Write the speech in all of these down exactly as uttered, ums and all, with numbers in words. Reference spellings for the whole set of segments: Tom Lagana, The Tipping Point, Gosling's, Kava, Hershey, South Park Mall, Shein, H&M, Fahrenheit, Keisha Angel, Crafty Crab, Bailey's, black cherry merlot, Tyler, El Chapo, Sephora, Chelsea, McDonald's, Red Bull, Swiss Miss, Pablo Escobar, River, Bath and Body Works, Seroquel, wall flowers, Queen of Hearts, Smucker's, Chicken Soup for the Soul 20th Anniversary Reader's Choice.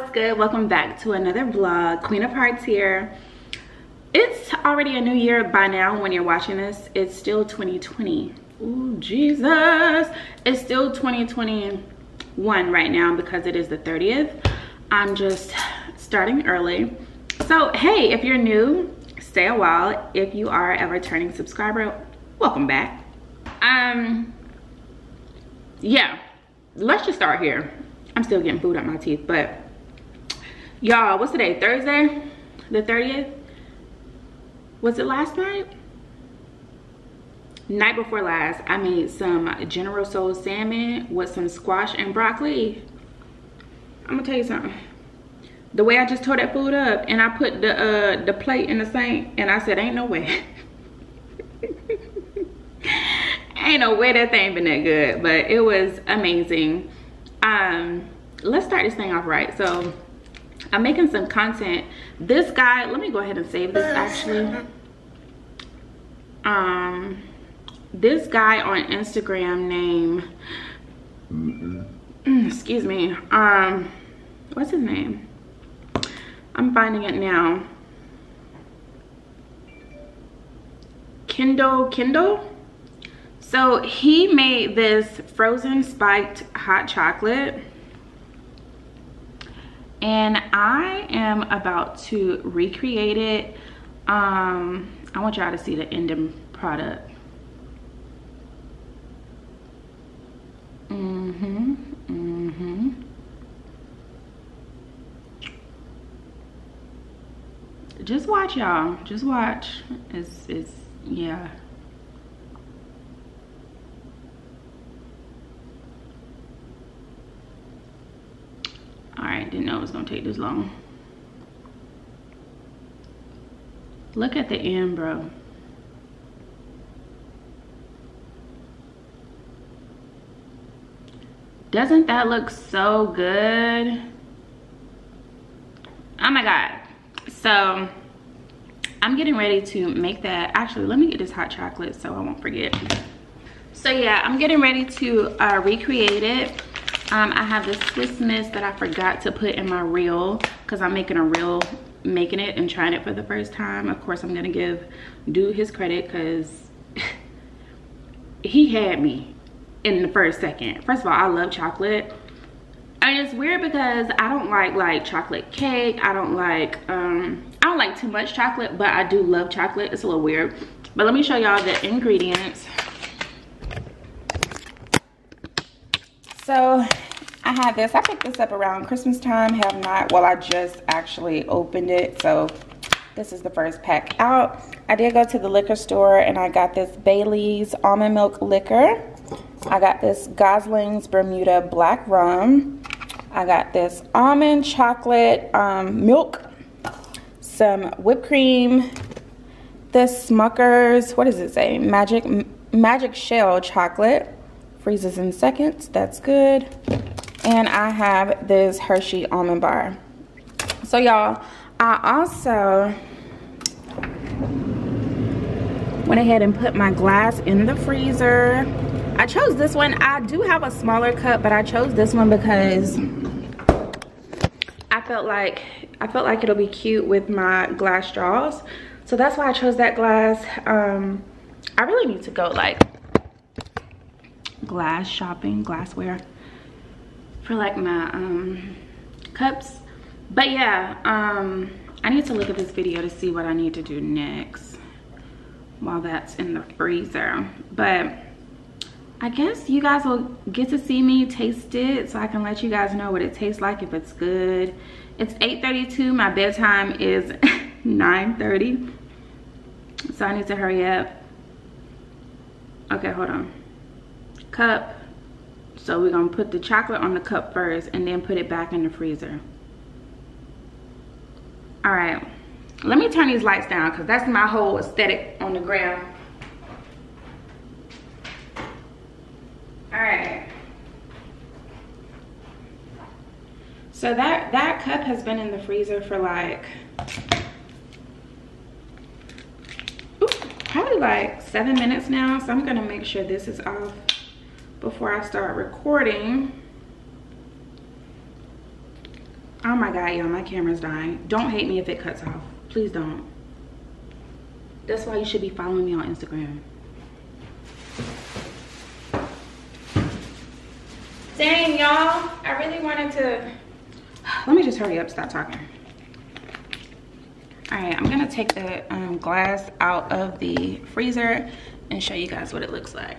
What's good? Welcome back to another vlog. Queen of Hearts here. It's already a new year by now when you're watching this. It's still twenty twenty. Ooh, Jesus. It's still twenty twenty-one right now because it is the thirtieth. I'm just starting early. So, hey, if you're new, stay a while. If you are a returning subscriber, welcome back. Um, yeah, let's just start here. I'm still getting food out my teeth, but y'all, what's today? Thursday, the thirtieth. Was it last night? Night before last, I made some General Soul salmon with some squash and broccoli. I'm gonna tell you something. The way I just tore that food up, and I put the uh, the plate in the sink, and I said, "Ain't no way." Ain't no way that thing been that good, but it was amazing. Um let's start this thing off right. So I'm making some content. This guy, let me go ahead and save this actually. Um this guy on Instagram name, excuse me, um what's his name? I'm finding it now. Kindle Kindle So he made this frozen spiked hot chocolate, and I am about to recreate it. Um, I want y'all to see the end product. Mm-hmm, mm-hmm. Just watch, y'all, just watch. It's, it's, yeah. Alright, didn't know it was gonna take this long. Look at the end, bro. Doesn't that look so good? Oh my god. So I'm getting ready to make that. Actually, let me get this hot chocolate so I won't forget. So yeah, I'm getting ready to uh, recreate it. Um, I have this Swiss Miss that I forgot to put in my reel because I'm making a reel, making it and trying it for the first time. Of course, I'm going to give dude his credit because he had me in the first second. First of all, I love chocolate. And it's weird because I don't like, like, chocolate cake. I don't like, um, I don't like too much chocolate, but I do love chocolate. It's a little weird. But let me show y'all the ingredients. So I have this. I picked this up around Christmas time. Have not. Well, I just actually opened it. So this is the first pack out. I did go to the liquor store and I got this Bailey's almond milk liquor. I got this Gosling's Bermuda black rum. I got this almond chocolate um, milk. Some whipped cream. This Smucker's, what does it say? Magic Magic Shell chocolate. Freezes in seconds, that's good. And I have this Hershey almond bar. So y'all, I also went ahead and put my glass in the freezer. I chose this one. I do have a smaller cup, but I chose this one because I felt like I felt like it'll be cute with my glass straws. So that's why I chose that glass. Um, I really need to go like glass shopping, glassware for like my um cups. But yeah, um I need to look at this video to see what I need to do next while that's in the freezer. But I guess you guys will get to see me taste it so I can let you guys know what it tastes like, if it's good. It's eight thirty-two. My bedtime is nine thirty, so I need to hurry up. Okay, hold on. Cup. So we're gonna put the chocolate on the cup first and then put it back in the freezer. All right, let me turn these lights down because that's my whole aesthetic on the ground. All right, so that that cup has been in the freezer for like oops, probably like seven minutes now, so I'm gonna make sure this is off before I start recording. I'm my god, y'all, my camera's dying. Don't hate me if it cuts off. Please don't. That's why you should be following me on Instagram. Dang, y'all, I really wanted to... Let me just hurry up, stop talking. All right, I'm gonna take the um, glass out of the freezer and show you guys what it looks like.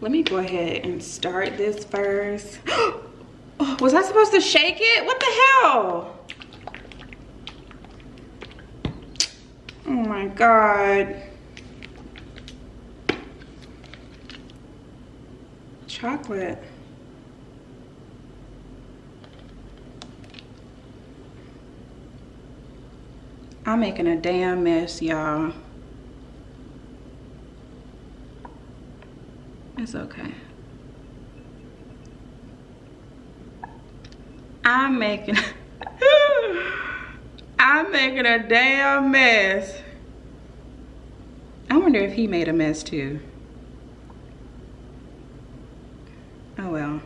Let me go ahead and start this first. Was I supposed to shake it? What the hell? Oh my God. Chocolate. I'm making a damn mess, y'all. It's okay. I'm making I'm making a damn mess. I wonder if he made a mess too. Oh well.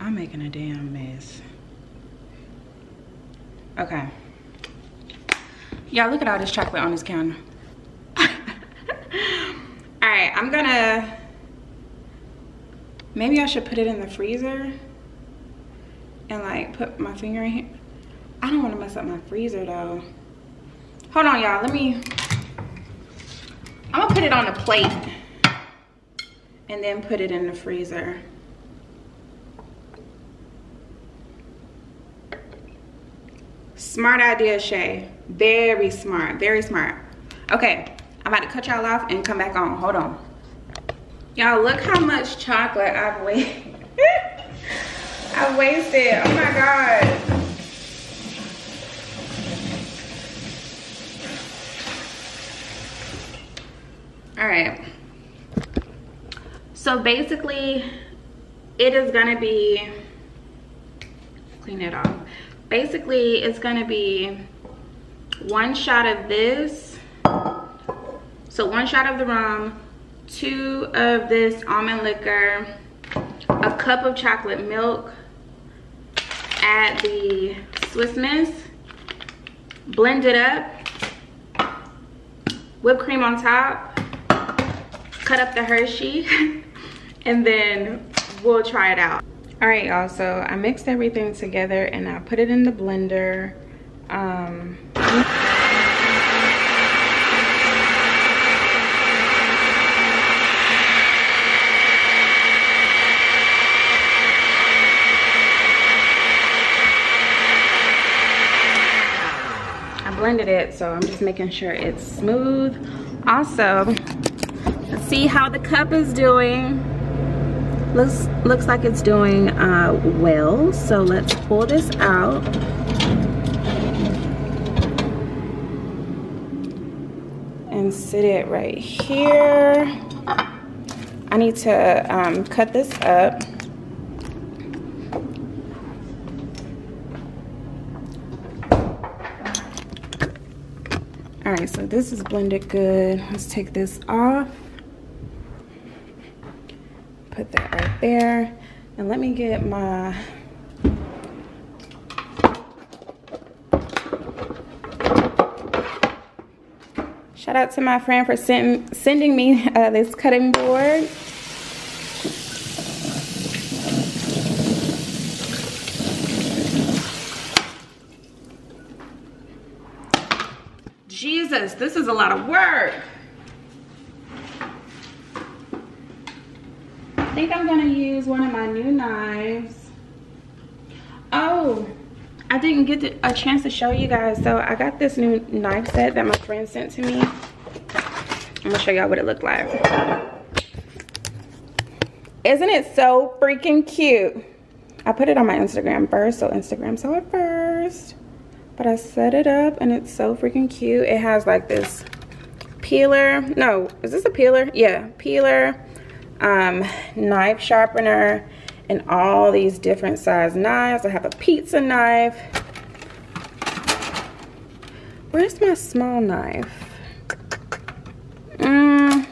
I'm making a damn mess. Okay. Y'all, look at all this chocolate on this counter. Alright, I'm gonna, maybe I should put it in the freezer and like put my finger in here. I don't want to mess up my freezer though. Hold on, y'all, let me, I'm gonna put it on a plate and then put it in the freezer. Smart idea, Shay. Very smart, very smart. Okay. I'm about to cut y'all off and come back on. Hold on. Y'all, look how much chocolate I've wasted. I wasted. Oh my God. All right. So basically, it is going to be, clean it off. Basically, it's going to be one shot of this. So one shot of the rum, two of this almond liquor, a cup of chocolate milk, add the Swiss Miss, blend it up, whipped cream on top, cut up the Hershey, and then we'll try it out. All right, y'all, so I mixed everything together and I put it in the blender. Um, blended it, so I'm just making sure it's smooth. Also, let's see how the cup is doing. Looks looks like it's doing uh, well. So let's pull this out. And sit it right here. I need to um, cut this up. All right, so this is blended good. Let's take this off. Put that right there. And let me get my... Shout out to my friend for send, sending me uh, this cutting board. Jesus, this is a lot of work. I think I'm gonna use one of my new knives. Oh, I didn't get a chance to show you guys. So I got this new knife set that my friend sent to me. I'm gonna show y'all what it looked like. Isn't it so freaking cute? I put it on my Instagram first, so Instagram saw it first. But I set it up and it's so freaking cute. It has like this peeler. No, is this a peeler? Yeah, peeler, um, knife sharpener, and all these different size knives. I have a pizza knife. Where's my small knife? Mm,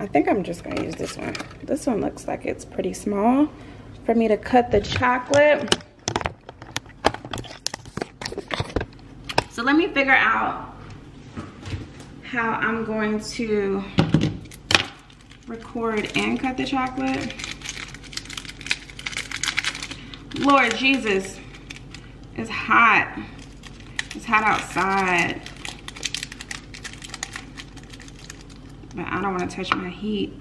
I think I'm just gonna use this one. This one looks like it's pretty small for me to cut the chocolate. So let me figure out how I'm going to record and cut the chocolate. Lord Jesus, it's hot. It's hot outside. But I don't want to touch my heat.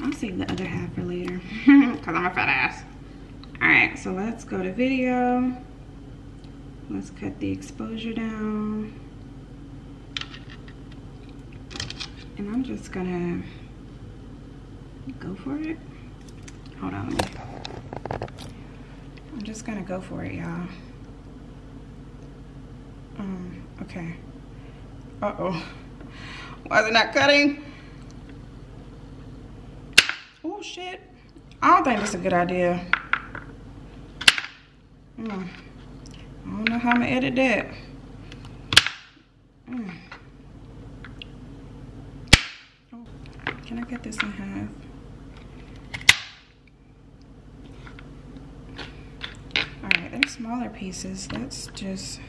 I'll save the other half for later because I'm a fat ass. All right, so let's go to video. Let's cut the exposure down. And I'm just gonna go for it. Hold on. I'm just gonna go for it, y'all. Um, okay. Uh-oh. Why is it not cutting? Oh, shit. I don't think that's a good idea. Mm. I don't know how I'm gonna edit that. Mm. Oh, can I cut this in half? All right, they're smaller pieces. That's just...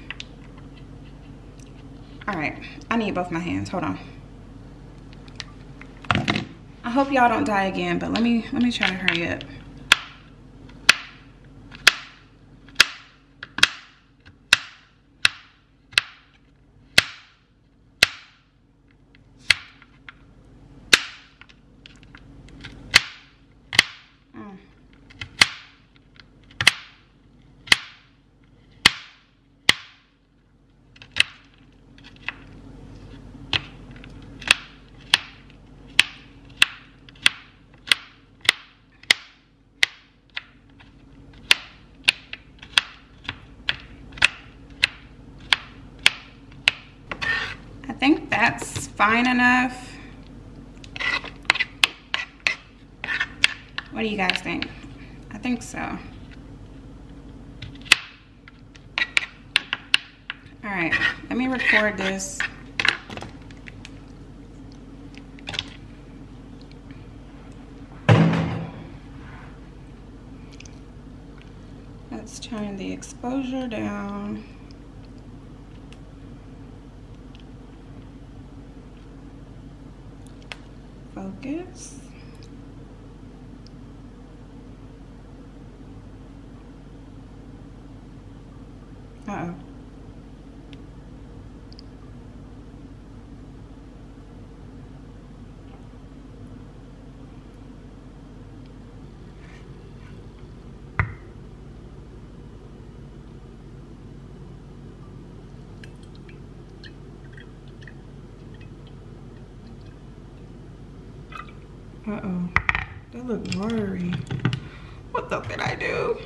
All right, I need both my hands. Hold on. I hope y'all don't die again, but let me let me try to hurry up. That's fine enough. What do you guys think? I think so. All right, let me record this. Let's turn the exposure down. Focus. Uh-oh. Uh-oh, they look blurry. What the fuck did I do?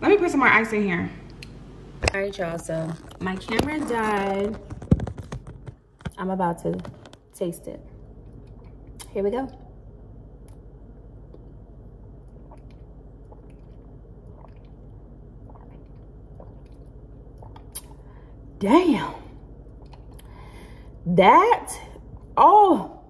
Let me put some more ice in here. All right, y'all, so my camera died. I'm about to taste it. Here we go. Damn. That, oh,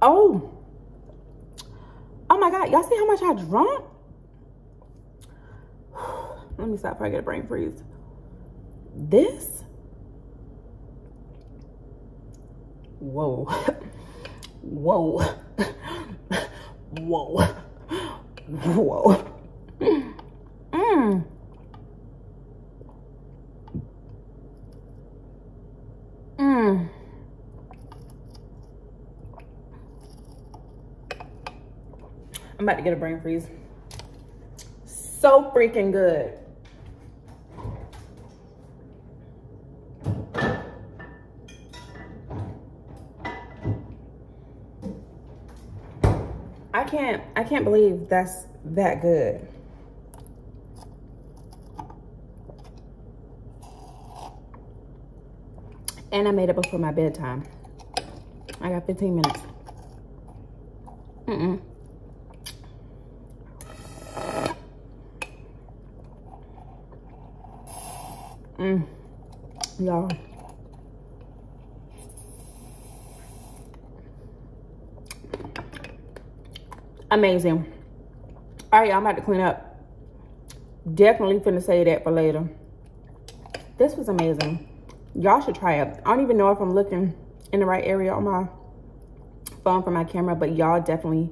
oh, oh my God, y'all see how much I drunk? Let me stop before I get a brain freeze. This, whoa, whoa, whoa, whoa. Mmm. Mmm. I'm about to get a brain freeze. So freaking good. I can't, I can't believe that's that good. And I made it before my bedtime. I got fifteen minutes. Mm-mm. Mm. Y'all. Amazing. All right, y'all, I'm about to clean up. Definitely finna say that for later. This was amazing. Y'all should try it. I don't even know if I'm looking in the right area on my phone for my camera, but y'all definitely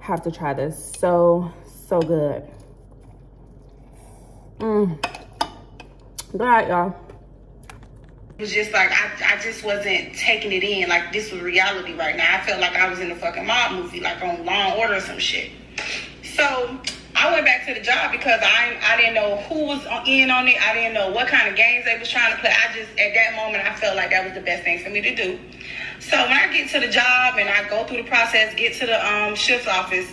have to try this. So, so good. Mm. Good night, y'all. It was just like, I, I just wasn't taking it in. Like, this was reality right now. I felt like I was in a fucking mob movie, like on Law and Order or some shit. So I went back to the job because I I didn't know who was in on it. I didn't know what kind of games they was trying to play. I just, at that moment, I felt like that was the best thing for me to do. So when I get to the job and I go through the process, get to the um, shift's office,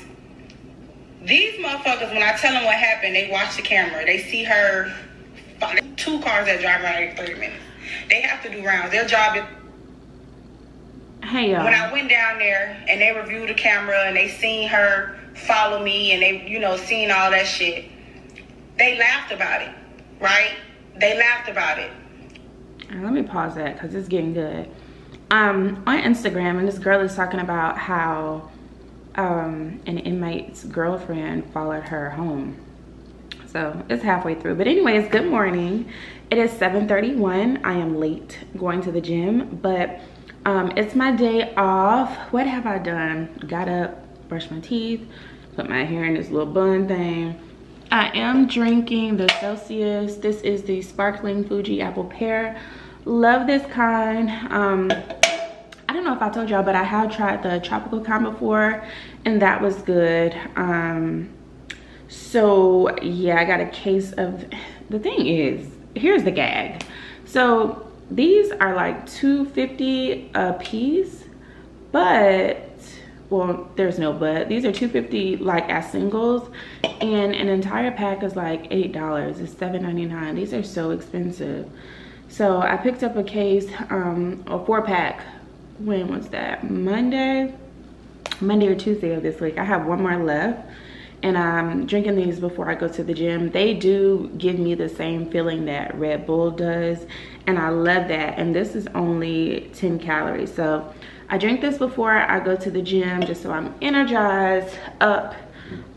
these motherfuckers, when I tell them what happened, they watch the camera. They see her, two cars that drive around every thirty minutes. They have to do rounds. Their job is... Hey, y'all. When I went down there and they reviewed the camera and they seen her follow me and they, you know, seen all that shit, they laughed about it, right? They laughed about it. Let me pause that because it's getting good. Um, on Instagram, and this girl is talking about how um, an inmate's girlfriend followed her home. So it's halfway through. But anyways, good morning. It is seven thirty-one. I am late going to the gym, but um, it's my day off. What have I done? Got up, brushed my teeth, put my hair in this little bun thing. I am drinking the Celsius. This is the sparkling Fuji apple pear. Love this kind. Um, I don't know if I told y'all, but I have tried the tropical kind before and that was good. Um, so yeah, I got a case of, the thing is, here's the gag. So these are like two fifty a piece, but, well, there's no but. These are two fifty like as singles and an entire pack is like eight dollars. It's seven ninety-nine. These are so expensive. So I picked up a case, um, a four pack. When was that? Monday? Monday or Tuesday of this week. I have one more left and I'm drinking these before I go to the gym. They do give me the same feeling that Red Bull does and I love that. And this is only ten calories. So I drink this before I go to the gym just so I'm energized up.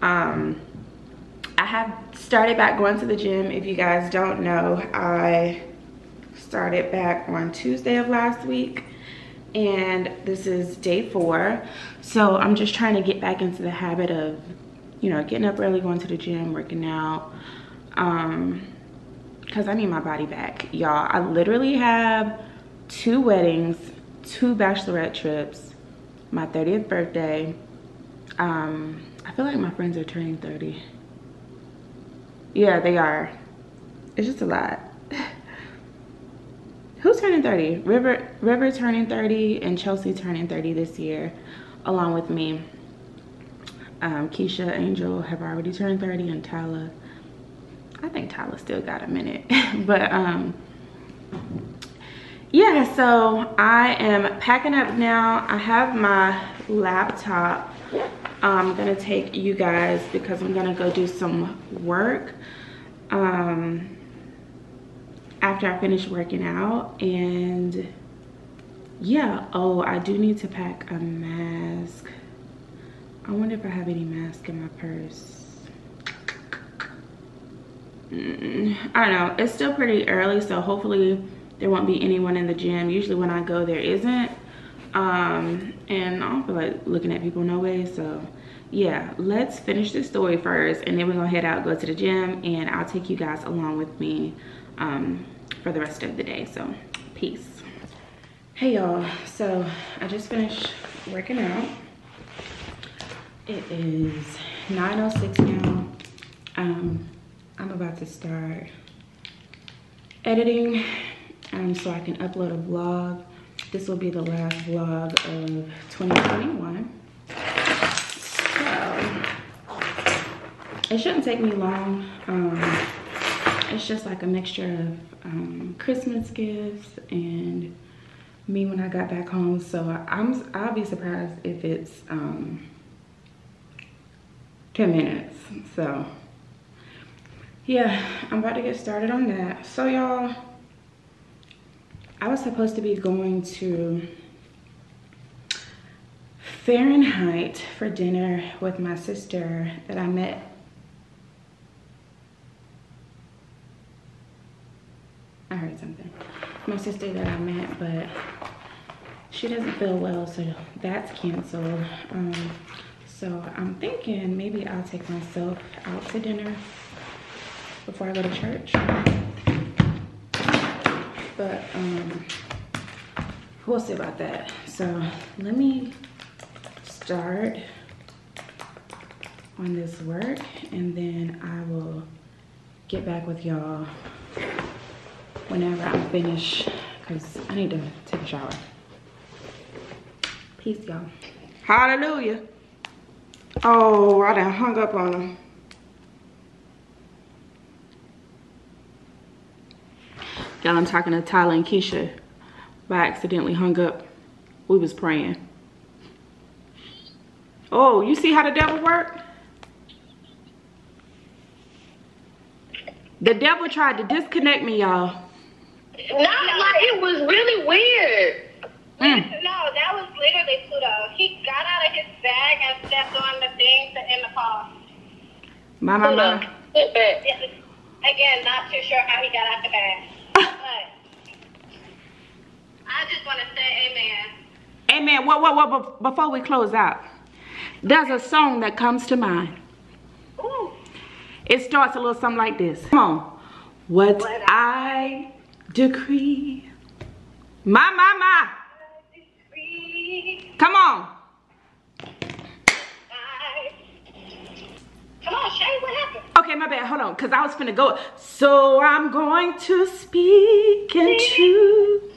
Um, I have started back going to the gym. If you guys don't know, I started back on Tuesday of last week and this is day four. So I'm just trying to get back into the habit of, you know, getting up early, going to the gym, working out. Um, 'cause I need my body back, y'all. I literally have two weddings, two bachelorette trips, my thirtieth birthday. um I feel like my friends are turning thirty. Yeah, they are. It's just a lot. Who's turning thirty? River River turning thirty and Chelsea turning thirty this year along with me. um Keisha Angel have already turned thirty and Tyler, I think Tyler still got a minute. But um yeah, so I am packing up now. I have my laptop. I'm gonna take you guys because I'm gonna go do some work um, after I finish working out. And yeah, oh, I do need to pack a mask. I wonder if I have any mask in my purse. Mm, I don't know, it's still pretty early, so hopefully there won't be anyone in the gym. Usually when I go, there isn't. Um, and I don't feel like looking at people no way. So yeah, let's finish this story first and then we're gonna head out, go to the gym, and I'll take you guys along with me um, for the rest of the day. So peace. Hey y'all, so I just finished working out. It is nine oh six now. Um, I'm about to start editing. Um, so I can upload a vlog. This will be the last vlog of twenty twenty-one. So it shouldn't take me long. Um, it's just like a mixture of um, Christmas gifts and me when I got back home. So I'm, I'll be surprised if it's um, ten minutes. So yeah, I'm about to get started on that. So y'all, I was supposed to be going to Fahrenheit for dinner with my sister that I met. I heard something. My sister that I met, but she doesn't feel well, so that's canceled. Um, so I'm thinking maybe I'll take myself out to dinner before I go to church. But um, we'll see about that. So let me start on this work and then I will get back with y'all whenever I'm finished because I need to take a shower. Peace, y'all. Hallelujah. Oh, I done hung up on him. Y'all, I'm talking to Tyler and Keisha. I accidentally hung up. We was praying. Oh, you see how the devil worked? The devil tried to disconnect me, y'all. No, like, it was really weird. Mm. No, that was literally Pluto. He got out of his bag and stepped on the thing to end the call. My, my, Pluto. my. Again, not too sure how he got out the bag. But I just want to say amen. Amen. What, what, what, before we close out, there's a song that comes to mind. Ooh. It starts a little something like this. Come on. What, what I, I decree. My, my, my. I decree. Come on. I... Come on, Shay, what happened? Okay, my bad. Hold on, because I was finna go. So I'm going to speak into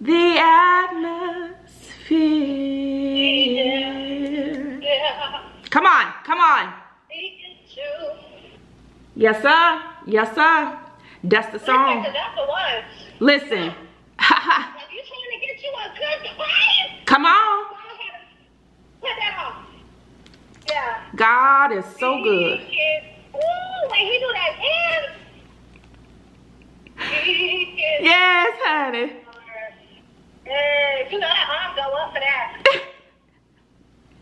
the atmosphere. Yeah. Come on, come on. Yes, sir. Yes, sir. That's the song. That's the one. Listen. Haha. If you're trying to get you a good price, come on. Go ahead and put that on. Yeah. God is so he good. Is, ooh, when he do that hand. Yes, honey. Hey, you know that arm go up for that.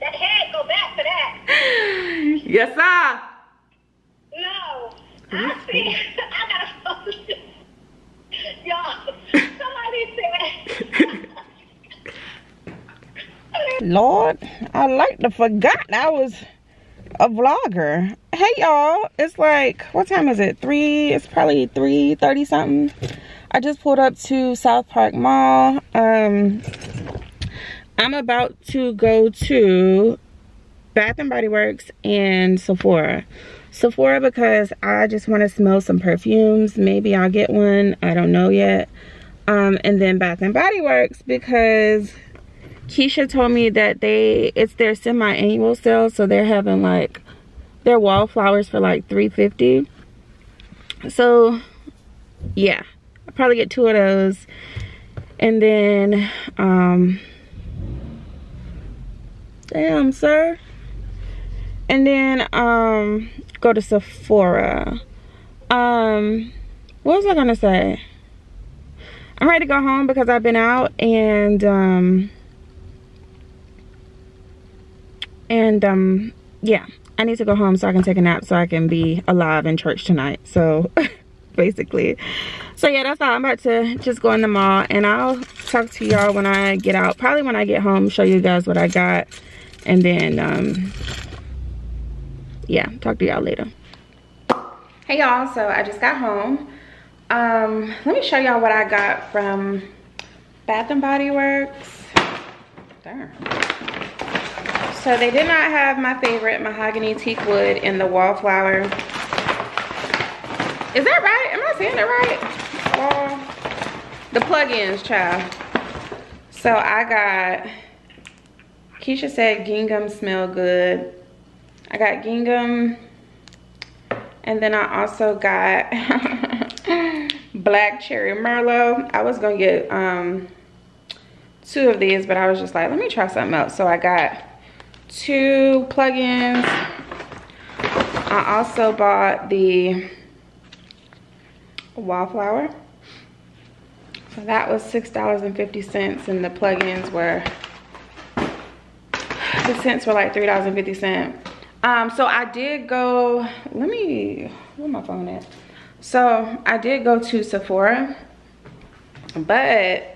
That head go back for that. Yes, sir. No, I see. I gotta post it. Y'all, somebody said. Lord, I like to forgot I was a vlogger. Hey, y'all. It's like, what time is it? Three. It's probably three thirty something. I just pulled up to South Park Mall. Um, I'm about to go to Bath and Body Works and Sephora. Sephora because I just want to smell some perfumes. Maybe I'll get one, I don't know yet. Um, and then Bath and Body Works because Keisha told me that they it's their semi-annual sale, so they're having like their wallflowers for like three fifty. So yeah, I'll probably get two of those. And then um damn sir. And then um go to Sephora. Um, what was I gonna say? I'm ready to go home because I've been out and um, and um, yeah, I need to go home so I can take a nap so I can be alive in church tonight. So basically, so yeah, that's all. I'm about to just go in the mall and I'll talk to y'all when I get out. Probably when I get home, show you guys what I got, and then um. Yeah, talk to y'all later. Hey y'all, so I just got home. Um, let me show y'all what I got from Bath and Body Works. Darn. So they did not have my favorite mahogany teak wood in the wallflower. Is that right? Am I saying it right? Wall. The plug-ins, child. So I got, Keisha said gingham smell good. I got gingham, and then I also got black cherry merlot. I was gonna get um, two of these, but I was just like, let me try something else. So I got two plug-ins. I also bought the wallflower. So that was six dollars and fifty cents, and the plug-ins were, the cents were like three dollars and fifty cents. Um, so I did go, let me, where my phone at? So I did go to Sephora, but,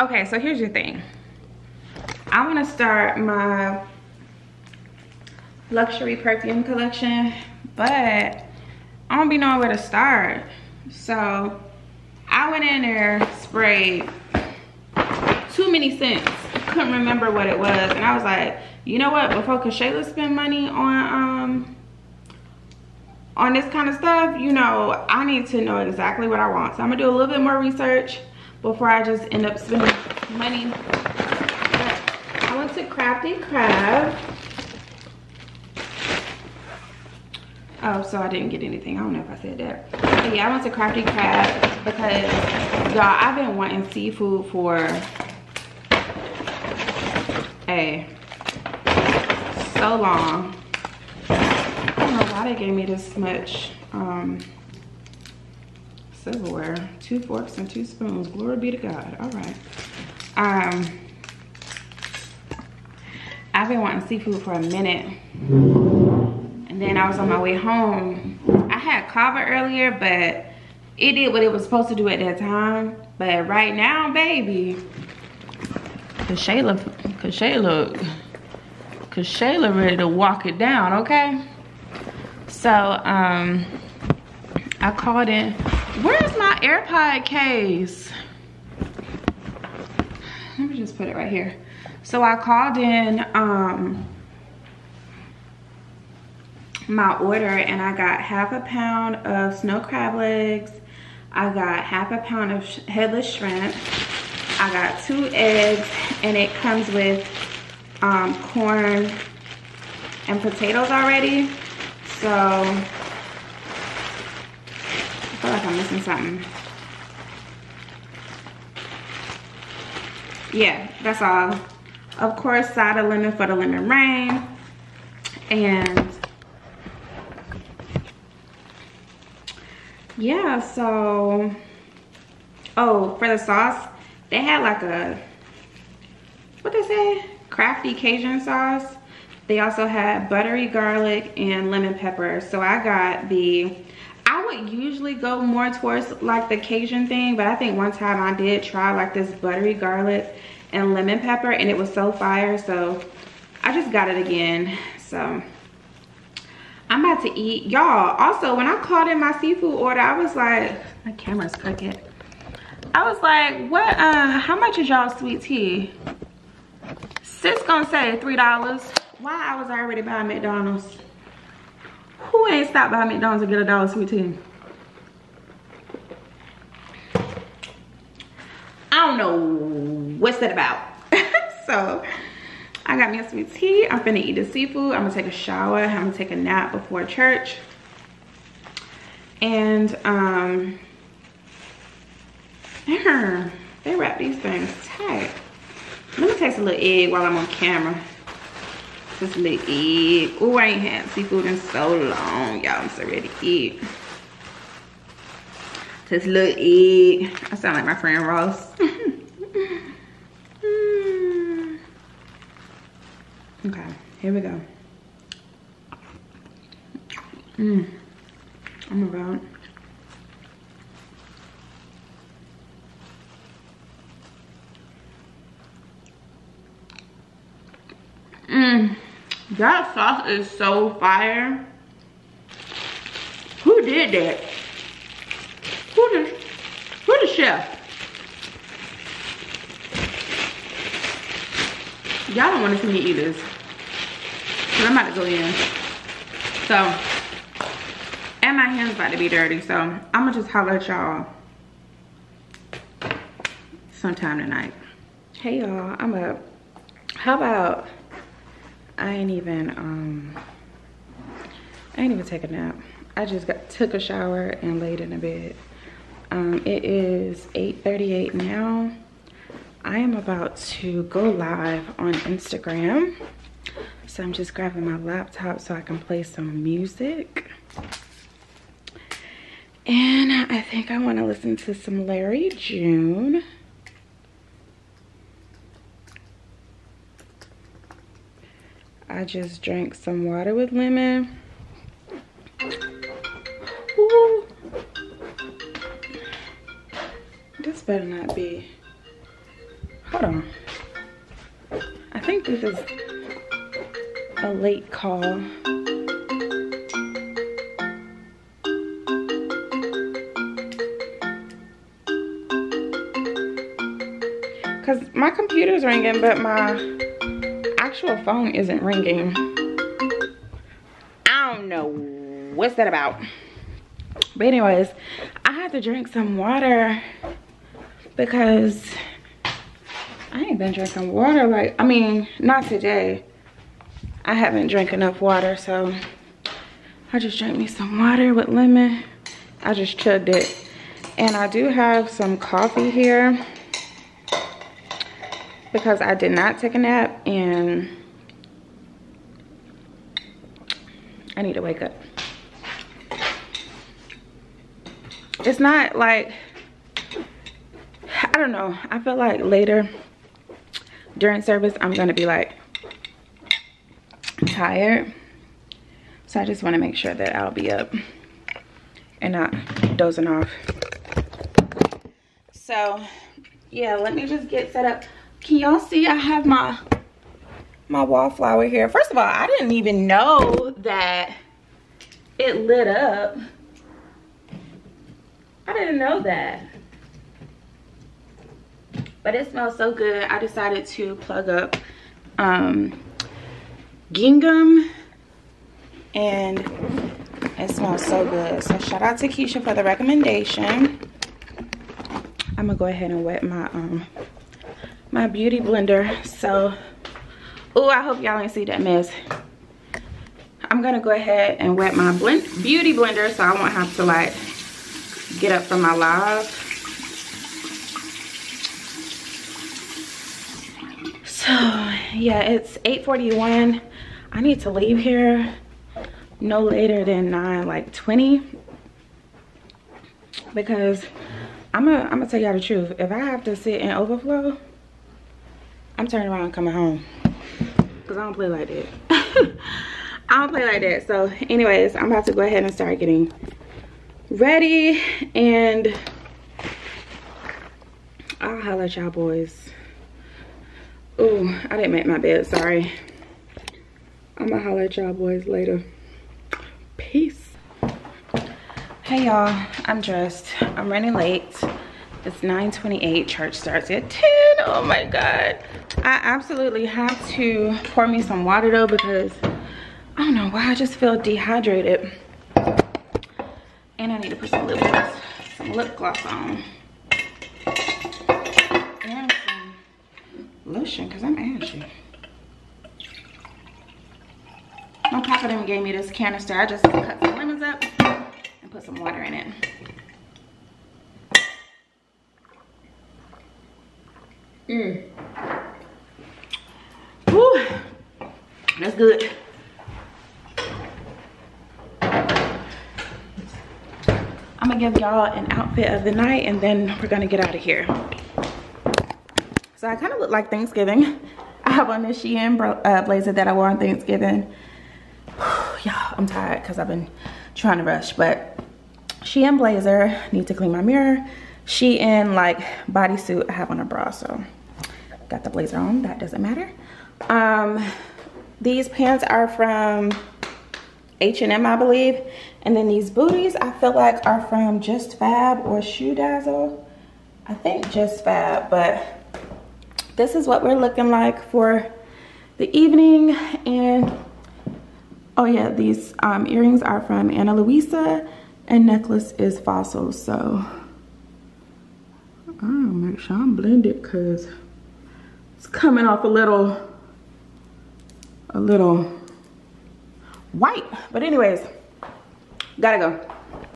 okay, so here's your thing. I want to start my luxury perfume collection, but I don't be knowing where to start. So I went in there, sprayed too many scents, couldn't remember what it was, and I was like, you know what, before Kashayla spend money on um on this kind of stuff, you know, I need to know exactly what I want. So I'm gonna do a little bit more research before I just end up spending money. But I went to Crafty Crab. Oh, so I didn't get anything. I don't know if I said that. But yeah, I went to Crafty Crab because, y'all, I've been wanting seafood for a so long. I don't know why they gave me this much um, silverware. Two forks and two spoons. Glory be to God. All right. Um, I've been wanting seafood for a minute. And then I was on my way home. I had Kava earlier, but it did what it was supposed to do at that time. But right now, baby, cause Shayla, cause Shayla, cause Shayla ready to walk it down, okay? So, um, I called in. Where's my AirPod case? Let me just put it right here. So I called in, um, my order, and I got half a pound of snow crab legs, I got half a pound of sh headless shrimp, I got two eggs, and it comes with um, corn and potatoes already. So I feel like I'm missing something. Yeah, that's all. Of course, side of lemon for the lemon rain, and yeah, so, oh, for the sauce, they had like a, what they say, crafty Cajun sauce. They also had buttery garlic and lemon pepper. So I got the, I would usually go more towards like the Cajun thing, but I think one time I did try like this buttery garlic and lemon pepper, and it was so fire, so I just got it again, so. I'm about to eat, y'all. Also, when I called in my seafood order, I was like, my camera's crooked. I was like, what, uh, how much is y'all sweet tea? Sis gonna say three dollars. Why, I was already buying McDonald's. Who ain't stopped by McDonald's to get a dollar sweet tea? I don't know what's that about. So, I got me a sweet tea. I'm finna eat the seafood. I'm gonna take a shower. I'm gonna take a nap before church. And, um, they wrap these things tight. Let me taste a little egg while I'm on camera. This little egg. Oh, I ain't had seafood in so long, y'all. I'm so ready to eat. This little egg. I sound like my friend Ross. Okay, here we go. Mmm. Oh my God. Mmm. That sauce is so fire. Who did that? Who the, who the chef? Y'all don't want to see me eat this. But I'm about to go in. So, and my hands about to be dirty. So, I'm going to just holler at y'all sometime tonight. Hey, y'all. I'm up. How about I ain't even, um, I ain't even take a nap. I just got, took a shower and laid in a bed. Um, it is eight thirty-eight now. I am about to go live on Instagram. So I'm just grabbing my laptop so I can play some music. And I think I want to listen to some Larry June. I just drank some water with lemon. Ooh. This better not be. Hold on. I think this is a late call. Because my computer's ringing, but my actual phone isn't ringing. I don't know what's that about, but anyways, I had to drink some water because I ain't been drinking water, like, I mean, not today. I haven't drank enough water, so I just drank me some water with lemon. I just chugged it, and I do have some coffee here because I did not take a nap and I need to wake up. It's not like, I don't know. I feel like later during service, I'm gonna be like tired. So I just wanna make sure that I'll be up and not dozing off. So yeah, let me just get set up. Can y'all see I have my my wallflower here? First of all, I didn't even know that it lit up. I didn't know that. But it smells so good. I decided to plug up um, gingham, and it smells so good. So shout out to Keisha for the recommendation. I'm gonna go ahead and wet my um my beauty blender. So, oh, I hope y'all ain't see that mess. I'm gonna go ahead and wet my blend beauty blender so I won't have to like get up from my live. So yeah, it's eight forty-one. I need to leave here no later than nine, like twenty, because I'm gonna I'm gonna tell y'all the truth. If I have to sit in overflow, I'm turning around and coming home, because I don't play like that. I don't play like that. So anyways, I'm about to go ahead and start getting ready, and I'll holler at y'all boys. Ooh, I didn't make my bed, sorry. I'm gonna holler at y'all boys later. Peace. Hey y'all, I'm dressed. I'm running late. It's nine twenty-eight, church starts at ten. Oh my God. I absolutely have to pour me some water though, because I don't know why I just feel dehydrated. And I need to put some lip gloss, some lip gloss on. And some lotion, because I'm ashy. My papa didn't gave me this canister. I just cut some lemons up and put some water in it. Mm. Woo, that's good. I'm gonna give y'all an outfit of the night and then we're gonna get out of here. So I kind of look like Thanksgiving. I have on this Shein uh, blazer that I wore on Thanksgiving. Y'all, I'm tired because I've been trying to rush, but Shein blazer, need to clean my mirror. Shein like bodysuit, I have on a bra, so got the blazer on, that doesn't matter. Um these pants are from H and M, I believe, and then these booties I feel like are from Just Fab or Shoe Dazzle. I think Just Fab. But this is what we're looking like for the evening. And oh yeah, these um earrings are from Ana Luisa, and necklace is Fossil. So I'll make sure I'm blended because it's coming off a little, a little white. But anyways, gotta go.